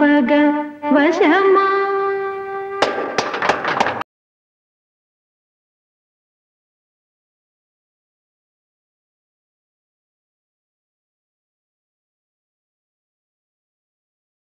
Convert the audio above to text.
पापग वशमा।